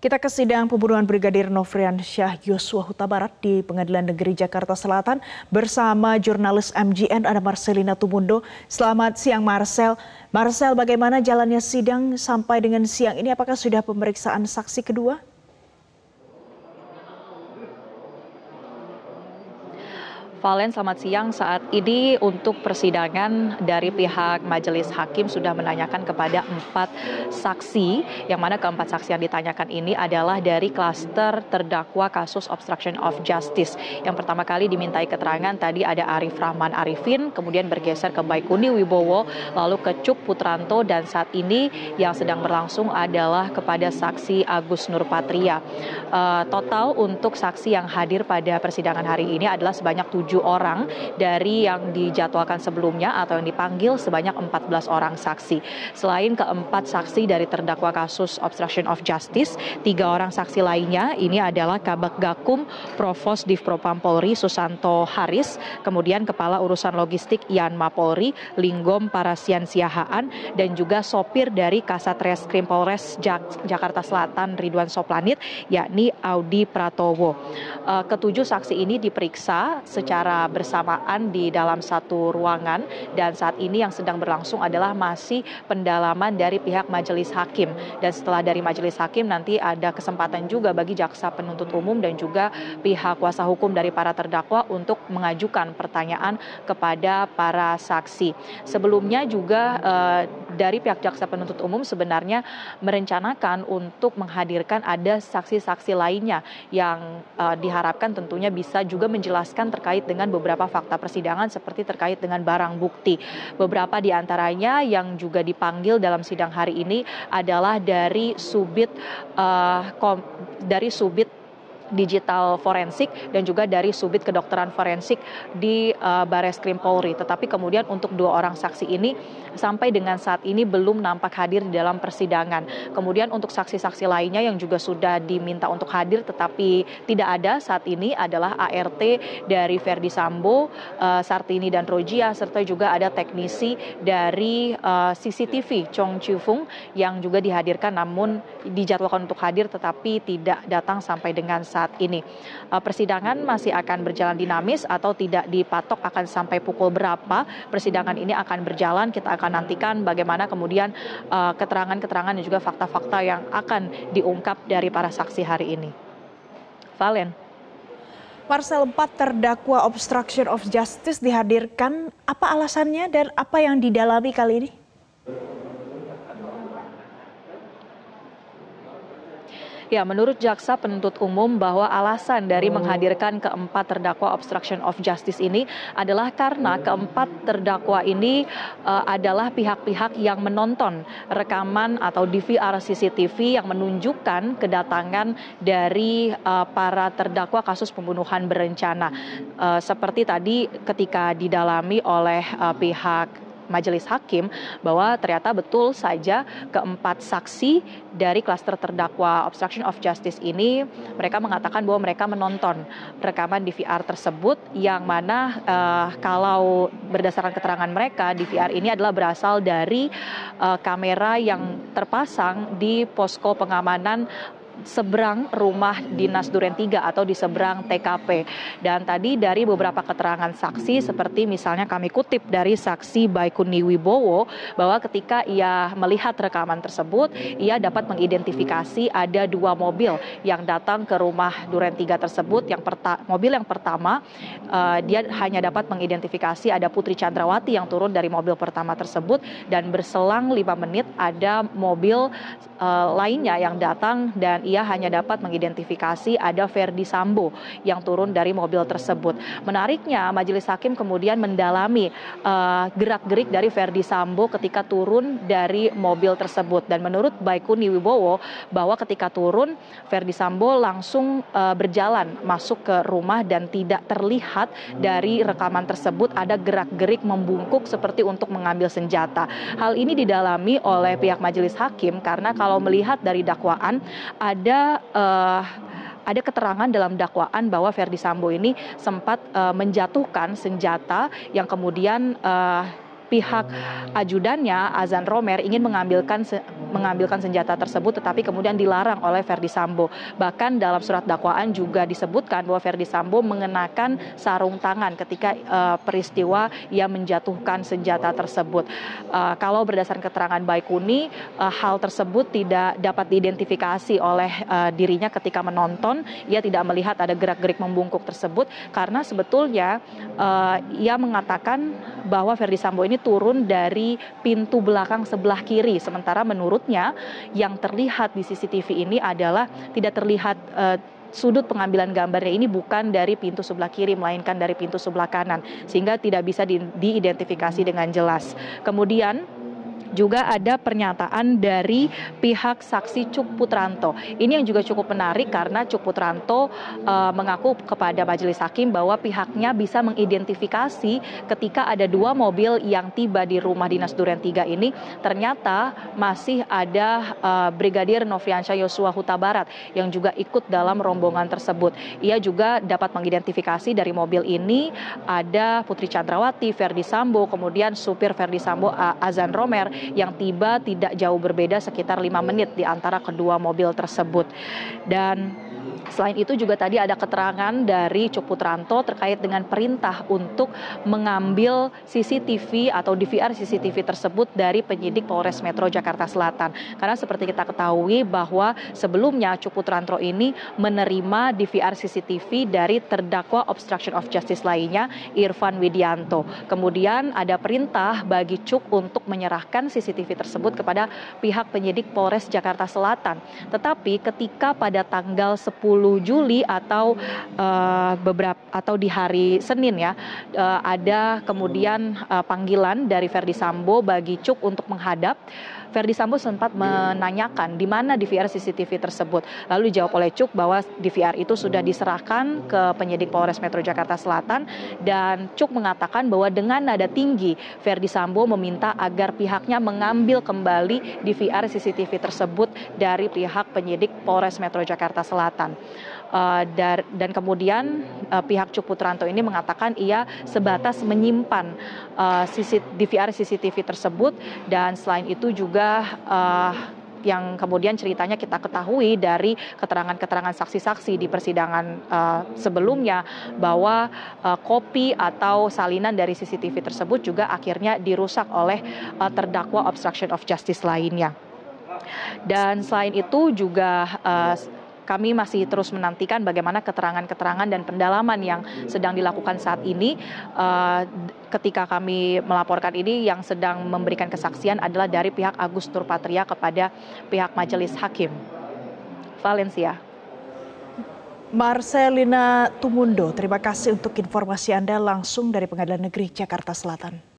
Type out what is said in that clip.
Kita ke sidang pembunuhan Brigadir Nofriansyah Yosua Hutabarat di Pengadilan Negeri Jakarta Selatan bersama jurnalis MGN ada Marcelina Tumundo. Selamat siang Marcel. Marcel, bagaimana jalannya sidang sampai dengan siang ini? Apakah sudah pemeriksaan saksi kedua? Valen, selamat siang. Saat ini untuk persidangan dari pihak majelis hakim sudah menanyakan kepada 4 saksi, yang mana keempat saksi yang ditanyakan ini adalah dari klaster terdakwa kasus obstruction of justice. Yang pertama kali dimintai keterangan tadi ada Arif Rachman Arifin, kemudian bergeser ke Baiquni Wibowo, lalu ke Chuck Putranto, dan saat ini yang sedang berlangsung adalah kepada saksi Agus Nurpatria. Total untuk saksi yang hadir pada persidangan hari ini adalah sebanyak 7 orang dari yang dijadwalkan sebelumnya atau yang dipanggil sebanyak 14 orang saksi. Selain keempat saksi dari terdakwa kasus obstruction of justice, 3 orang saksi lainnya ini adalah Kabag Gakum Provos Div Propam Polri Susanto Haris, kemudian Kepala Urusan Logistik Yanma Polri Linggom Parasian Siahaan, dan juga sopir dari Kasat Reskrim Polres Jakarta Selatan Ridwan Soplanit, yakni Audi Pratowo. Ketujuh saksi ini diperiksa secara bersamaan di dalam satu ruangan, dan saat ini yang sedang berlangsung adalah masih pendalaman dari pihak majelis hakim, dan setelah dari majelis hakim nanti ada kesempatan juga bagi jaksa penuntut umum dan juga pihak kuasa hukum dari para terdakwa untuk mengajukan pertanyaan kepada para saksi. Sebelumnya juga dari pihak jaksa penuntut umum sebenarnya merencanakan untuk menghadirkan ada saksi-saksi lainnya yang diharapkan tentunya bisa juga menjelaskan terkait dengan beberapa fakta persidangan seperti terkait dengan barang bukti. Beberapa di antaranya yang juga dipanggil dalam sidang hari ini adalah dari subdit digital forensik dan juga dari subdit kedokteran forensik di Bareskrim Polri. Tetapi kemudian untuk 2 orang saksi ini sampai dengan saat ini belum nampak hadir di dalam persidangan. Kemudian untuk saksi-saksi lainnya yang juga sudah diminta untuk hadir tetapi tidak ada saat ini adalah ART dari Ferdy Sambo, Sartini dan Rogia, serta juga ada teknisi dari CCTV Chong Chifung yang juga dihadirkan namun dijadwalkan untuk hadir tetapi tidak datang sampai dengan saat ini. Persidangan masih akan berjalan dinamis atau tidak dipatok akan sampai pukul berapa persidangan ini akan berjalan. Kita akan nantikan bagaimana kemudian keterangan-keterangan dan juga fakta-fakta yang akan diungkap dari para saksi hari ini. Valen. Marcel, 4 terdakwa obstruction of justice dihadirkan. Apa alasannya dan apa yang didalami kali ini? Ya, menurut jaksa penuntut umum bahwa alasan dari menghadirkan keempat terdakwa obstruction of justice ini adalah karena keempat terdakwa ini adalah pihak-pihak yang menonton rekaman atau DVR CCTV yang menunjukkan kedatangan dari para terdakwa kasus pembunuhan berencana. Seperti tadi ketika didalami oleh pihak majelis hakim bahwa ternyata betul saja keempat saksi dari klaster terdakwa obstruction of justice ini mereka mengatakan bahwa mereka menonton rekaman DVR tersebut yang mana kalau berdasarkan keterangan mereka DVR ini adalah berasal dari kamera yang terpasang di posko pengamanan seberang rumah dinas Duren 3 atau di seberang TKP. Dan tadi dari beberapa keterangan saksi seperti misalnya kami kutip dari saksi Baiquni Wibowo bahwa ketika ia melihat rekaman tersebut ia dapat mengidentifikasi ada 2 mobil yang datang ke rumah Duren 3 tersebut. Mobil yang pertama dia hanya dapat mengidentifikasi ada Putri Chandrawati yang turun dari mobil pertama tersebut, dan berselang 5 menit ada mobil lainnya yang datang dan ia hanya dapat mengidentifikasi ada Ferdy Sambo yang turun dari mobil tersebut. Menariknya, majelis hakim kemudian mendalami gerak-gerik dari Ferdy Sambo ketika turun dari mobil tersebut. Dan menurut Baiquni Wibowo bahwa ketika turun, Ferdy Sambo langsung berjalan masuk ke rumah dan tidak terlihat dari rekaman tersebut ada gerak-gerik membungkuk seperti untuk mengambil senjata. Hal ini didalami oleh pihak majelis hakim karena kalau melihat dari dakwaan ada keterangan dalam dakwaan bahwa Ferdy Sambo ini sempat menjatuhkan senjata yang kemudian pihak ajudannya Azan Romer ingin mengambilkan senjata tersebut, tetapi kemudian dilarang oleh Ferdy Sambo. Bahkan dalam surat dakwaan juga disebutkan bahwa Ferdy Sambo mengenakan sarung tangan ketika peristiwa yang menjatuhkan senjata tersebut. Kalau berdasarkan keterangan Baiquni, hal tersebut tidak dapat diidentifikasi oleh dirinya ketika menonton. Ia tidak melihat ada gerak-gerik membungkuk tersebut, karena sebetulnya ia mengatakan bahwa Ferdy Sambo ini turun dari pintu belakang sebelah kiri. Sementara menurutnya yang terlihat di CCTV ini adalah tidak terlihat sudut pengambilan gambarnya ini bukan dari pintu sebelah kiri, melainkan dari pintu sebelah kanan, sehingga tidak bisa diidentifikasi dengan jelas. Kemudian juga ada pernyataan dari pihak saksi Chuck Putranto. Ini yang juga cukup menarik karena Chuck Putranto mengaku kepada majelis hakim bahwa pihaknya bisa mengidentifikasi ketika ada dua mobil yang tiba di rumah dinas Duren 3 ini. Ternyata masih ada Brigadir Nofriansyah Yosua Hutabarat yang juga ikut dalam rombongan tersebut. Ia juga dapat mengidentifikasi dari mobil ini ada Putri Chandrawati, Ferdy Sambo, kemudian supir Ferdy Sambo Azan Romer, yang tiba tidak jauh berbeda sekitar 5 menit di antara kedua mobil tersebut. Dan selain itu juga tadi ada keterangan dari Chuck Putranto terkait dengan perintah untuk mengambil CCTV atau DVR CCTV tersebut dari penyidik Polres Metro Jakarta Selatan. Karena seperti kita ketahui bahwa sebelumnya Chuck Putranto ini menerima DVR CCTV dari terdakwa obstruction of justice lainnya, Irfan Widianto. Kemudian ada perintah bagi Chuck untuk menyerahkan CCTV tersebut kepada pihak penyidik Polres Jakarta Selatan. Tetapi ketika pada tanggal 10 Juli atau di hari Senin ya, ada kemudian panggilan dari Ferdy Sambo bagi Chuck untuk menghadap. Ferdy Sambo sempat menanyakan di mana DVR CCTV tersebut. Lalu dijawab oleh Chuck bahwa DVR itu sudah diserahkan ke penyidik Polres Metro Jakarta Selatan, dan Chuck mengatakan bahwa dengan nada tinggi Ferdy Sambo meminta agar pihaknya mengambil kembali DVR CCTV tersebut dari pihak penyidik Polres Metro Jakarta Selatan. Dan kemudian pihak Chuck Putranto ini mengatakan ia sebatas menyimpan DVR CCTV tersebut, dan selain itu juga yang kemudian ceritanya kita ketahui dari keterangan-keterangan saksi-saksi di persidangan sebelumnya bahwa kopi atau salinan dari CCTV tersebut juga akhirnya dirusak oleh terdakwa obstruction of justice lainnya. Dan selain itu juga kami masih terus menantikan bagaimana keterangan-keterangan dan pendalaman yang sedang dilakukan saat ini. Ketika kami melaporkan ini, yang sedang memberikan kesaksian adalah dari pihak Agus Nurpatria kepada pihak majelis hakim. Valencia. Marcelina Tumundo, terima kasih untuk informasi Anda langsung dari Pengadilan Negeri Jakarta Selatan.